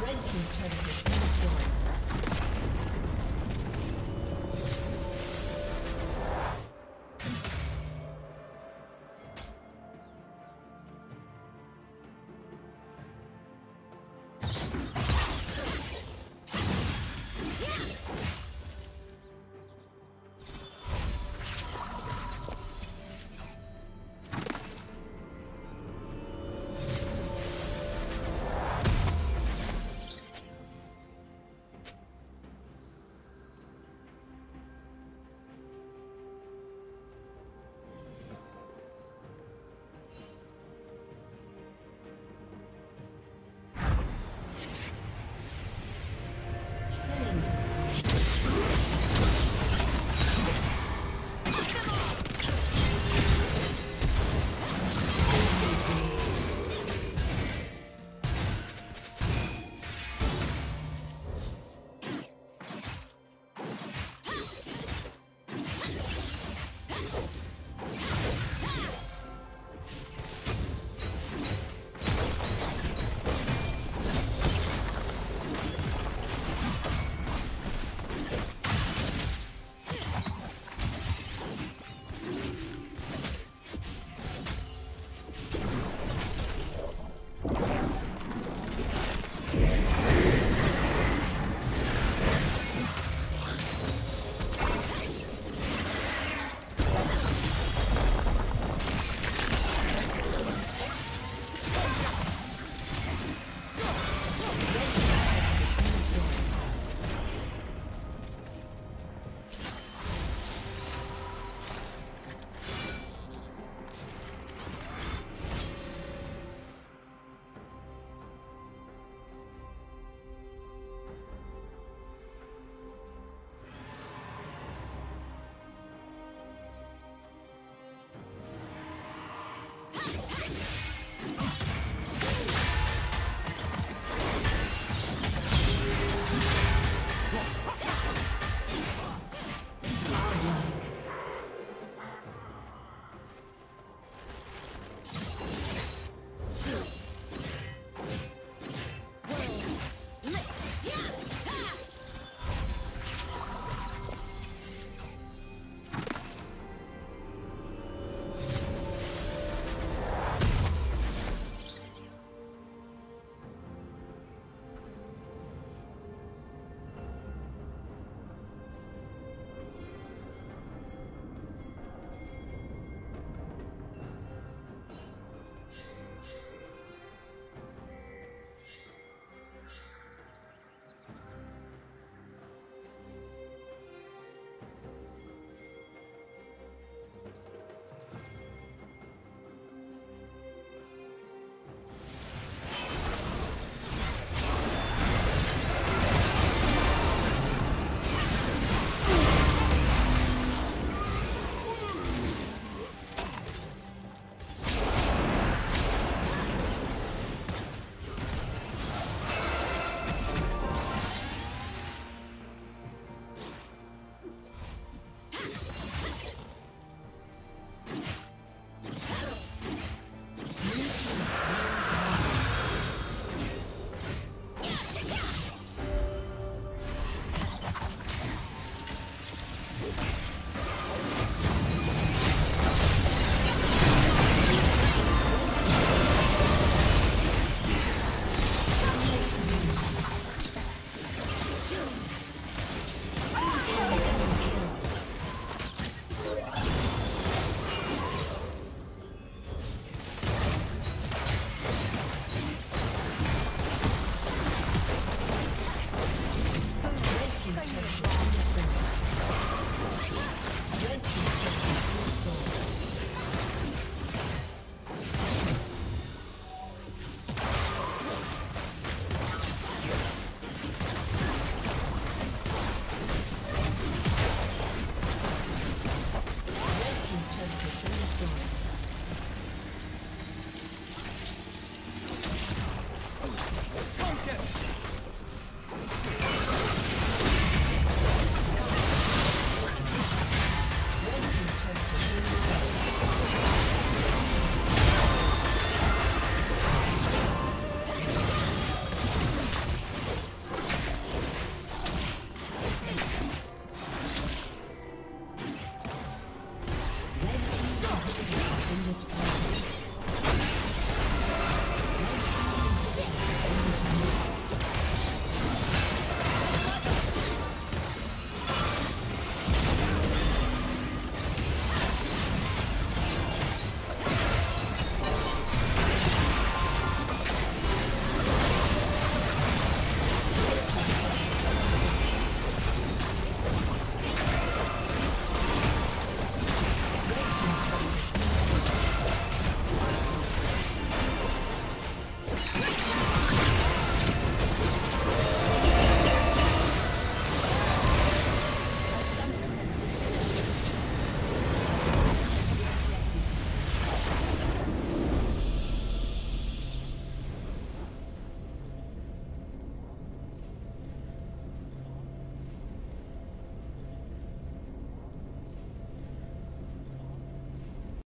Red team's turret has been destroyed.